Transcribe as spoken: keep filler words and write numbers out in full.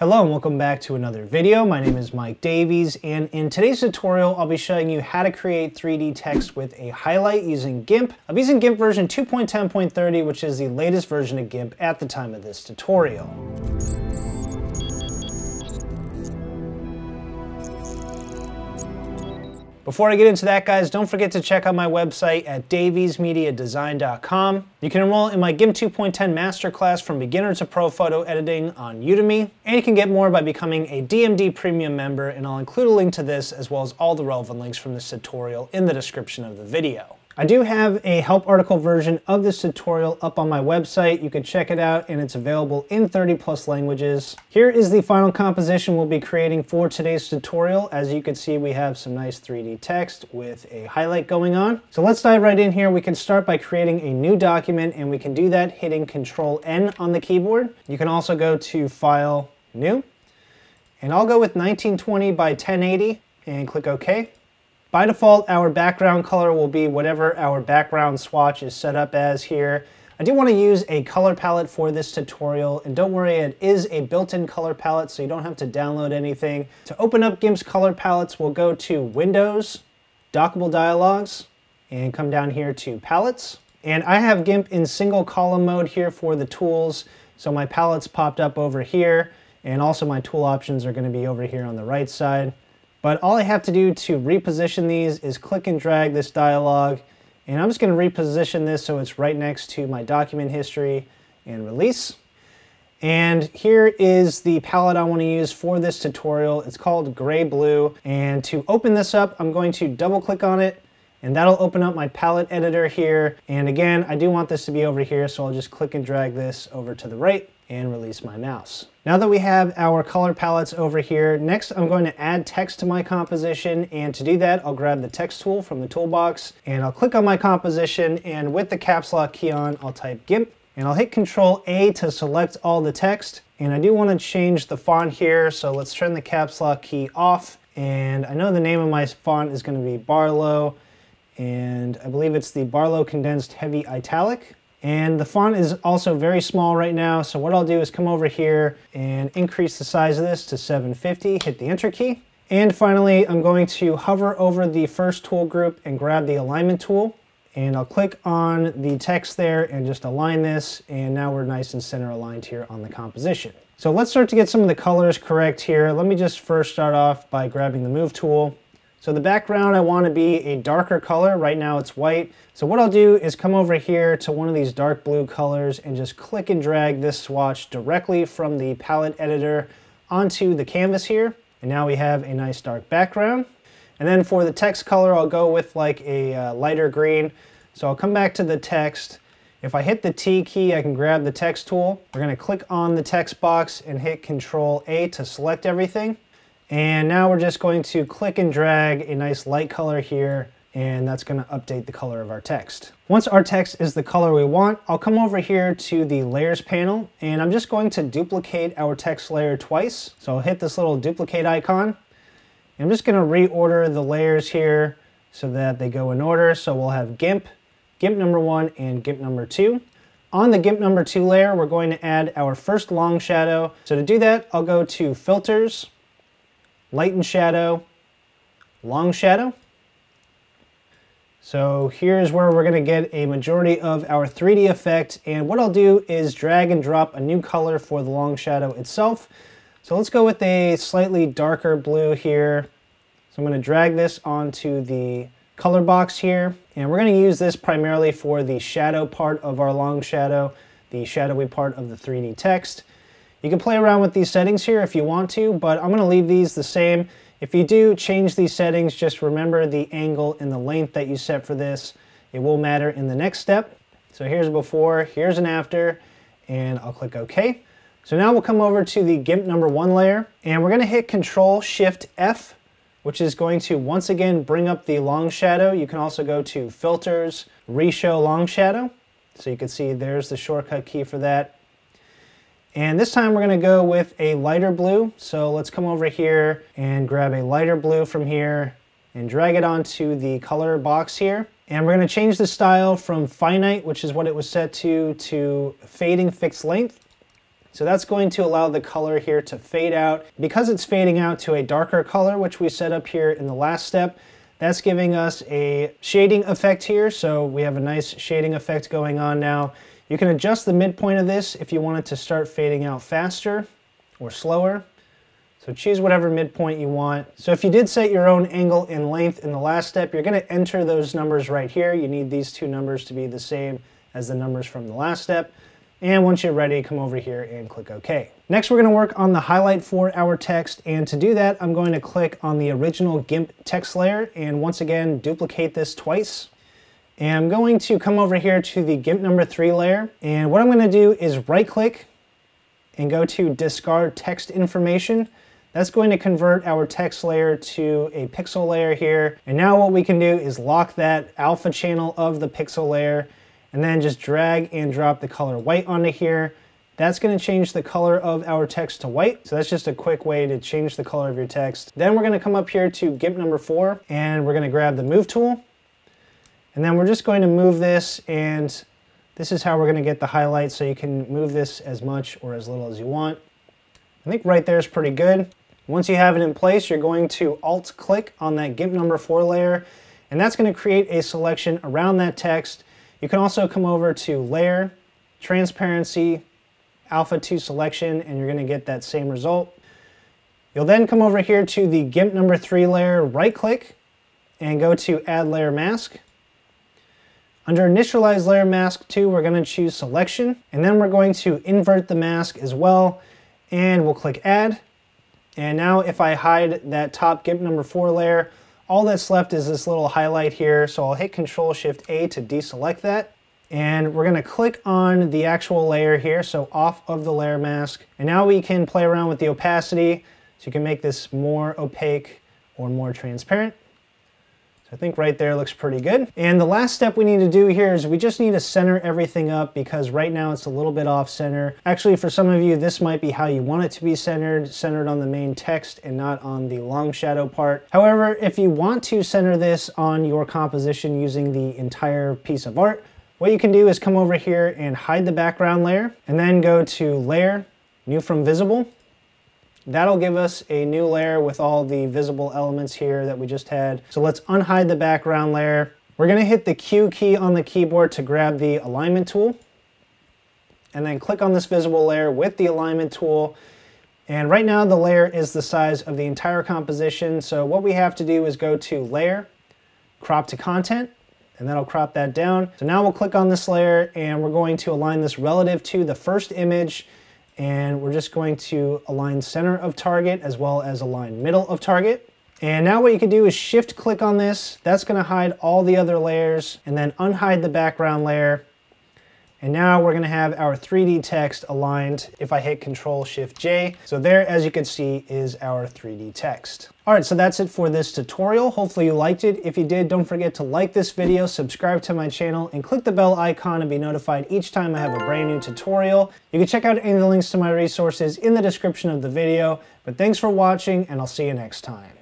Hello and welcome back to another video. My name is Mike Davies, and in today's tutorial, I'll be showing you how to create three D text with a highlight using GIMP. I'm using GIMP version two point ten point thirty, which is the latest version of GIMP at the time of this tutorial. Before I get into that, guys, don't forget to check out my website at Davies Media Design dot com. You can enroll in my GIMP two point ten Masterclass from beginner to pro photo editing on Udemy, and you can get more by becoming a D M D Premium member, and I'll include a link to this as well as all the relevant links from this tutorial in the description of the video. I do have a help article version of this tutorial up on my website. You can check it out, and it's available in thirty plus languages. Here is the final composition we'll be creating for today's tutorial. As you can see, we have some nice three D text with a highlight going on. So let's dive right in here. We can start by creating a new document, and we can do that hitting control N on the keyboard. You can also go to File, New, and I'll go with nineteen twenty by ten eighty and click OK. By default, our background color will be whatever our background swatch is set up as here. I do want to use a color palette for this tutorial, and don't worry, it is a built-in color palette, so you don't have to download anything. To open up GIMP's color palettes, we'll go to Windows, Dockable Dialogues, and come down here to Palettes. And I have GIMP in single column mode here for the tools, so my palettes popped up over here, and also my tool options are going to be over here on the right side. But all I have to do to reposition these is click and drag this dialog, and I'm just going to reposition this so it's right next to my document history and release. And here is the palette I want to use for this tutorial. It's called Gray Blue, and to open this up, I'm going to double click on it, and that'll open up my palette editor here. And again, I do want this to be over here, so I'll just click and drag this over to the right and release my mouse. Now that we have our color palettes over here, next I'm going to add text to my composition, and to do that I'll grab the text tool from the toolbox, and I'll click on my composition, and with the caps lock key on, I'll type GIMP, and I'll hit control A to select all the text, and I do want to change the font here, so let's turn the caps lock key off, and I know the name of my font is going to be Barlow, and I believe it's the Barlow Condensed Heavy Italic. And the font is also very small right now, so what I'll do is come over here and increase the size of this to seven fifty, hit the Enter key. And finally, I'm going to hover over the first tool group and grab the alignment tool. And I'll click on the text there and just align this, and now we're nice and center aligned here on the composition. So let's start to get some of the colors correct here. Let me just first start off by grabbing the Move tool. So the background, I want to be a darker color. Right now it's white. So what I'll do is come over here to one of these dark blue colors and just click and drag this swatch directly from the palette editor onto the canvas here. And now we have a nice dark background. And then for the text color, I'll go with like a uh, lighter green. So I'll come back to the text. If I hit the T key, I can grab the text tool. We're going to click on the text box and hit control A to select everything. And now we're just going to click and drag a nice light color here, and that's going to update the color of our text. Once our text is the color we want, I'll come over here to the Layers panel, and I'm just going to duplicate our text layer twice. So I'll hit this little duplicate icon. I'm just going to reorder the layers here so that they go in order. So we'll have GIMP, GIMP number one, and GIMP number two. On the GIMP number two layer, we're going to add our first long shadow. So to do that, I'll go to Filters, Light and Shadow, Long Shadow. So here's where we're going to get a majority of our three D effect, and what I'll do is drag and drop a new color for the long shadow itself. So let's go with a slightly darker blue here. So I'm going to drag this onto the color box here, and we're going to use this primarily for the shadow part of our long shadow, the shadowy part of the three D text. You can play around with these settings here if you want to, but I'm going to leave these the same. If you do change these settings, just remember the angle and the length that you set for this. It will matter in the next step. So here's a before, here's an after, and I'll click OK. So now we'll come over to the GIMP number one layer, and we're going to hit control shift F, which is going to once again bring up the long shadow. You can also go to Filters, Reshow Long Shadow. So you can see there's the shortcut key for that. And this time we're going to go with a lighter blue, so let's come over here and grab a lighter blue from here and drag it onto the color box here. And we're going to change the style from finite, which is what it was set to, to fading fixed length. So that's going to allow the color here to fade out. Because it's fading out to a darker color, which we set up here in the last step, that's giving us a shading effect here. So we have a nice shading effect going on now. You can adjust the midpoint of this if you want it to start fading out faster or slower. So choose whatever midpoint you want. So if you did set your own angle and length in the last step, you're going to enter those numbers right here. You need these two numbers to be the same as the numbers from the last step. And once you're ready, come over here and click OK. Next, we're going to work on the highlight for our text. And to do that, I'm going to click on the original GIMP text layer. And once again, duplicate this twice. And I'm going to come over here to the GIMP number three layer. And what I'm going to do is right click and go to discard text information. That's going to convert our text layer to a pixel layer here. And now what we can do is lock that alpha channel of the pixel layer and then just drag and drop the color white onto here. That's going to change the color of our text to white. So that's just a quick way to change the color of your text. Then we're going to come up here to GIMP number four and we're going to grab the move tool. And then we're just going to move this, and this is how we're going to get the highlight, so you can move this as much or as little as you want. I think right there is pretty good. Once you have it in place, you're going to alt click on that GIMP number four layer, and that's going to create a selection around that text. You can also come over to Layer, Transparency, Alpha two Selection, and you're going to get that same result. You'll then come over here to the GIMP number three layer, right click, and go to Add Layer Mask. Under Initialize Layer Mask two, we're going to choose Selection, and then we're going to invert the mask as well, and we'll click Add. And now if I hide that top GIMP number four layer, all that's left is this little highlight here. So I'll hit Control Shift A to deselect that. And we're gonna click on the actual layer here, so off of the layer mask. And now we can play around with the opacity, so you can make this more opaque or more transparent. So I think right there looks pretty good. And the last step we need to do here is we just need to center everything up, because right now it's a little bit off center. Actually, for some of you, this might be how you want it to be centered, centered on the main text and not on the long shadow part. However, if you want to center this on your composition using the entire piece of art, what you can do is come over here and hide the background layer, and then go to Layer, New from Visible. That'll give us a new layer with all the visible elements here that we just had. So let's unhide the background layer. We're going to hit the Q key on the keyboard to grab the alignment tool, and then click on this visible layer with the alignment tool. And right now the layer is the size of the entire composition. So what we have to do is go to Layer, Crop to Content, and that'll crop that down. So now we'll click on this layer, and we're going to align this relative to the first image. And we're just going to align center of target as well as align middle of target. And now what you can do is shift click on this. That's going to hide all the other layers, and then unhide the background layer. And now we're going to have our three D text aligned if I hit Control Shift J. So there, as you can see, is our three D text. All right, so that's it for this tutorial. Hopefully you liked it. If you did, don't forget to like this video, subscribe to my channel, and click the bell icon to be notified each time I have a brand new tutorial. You can check out any of the links to my resources in the description of the video. But thanks for watching, and I'll see you next time.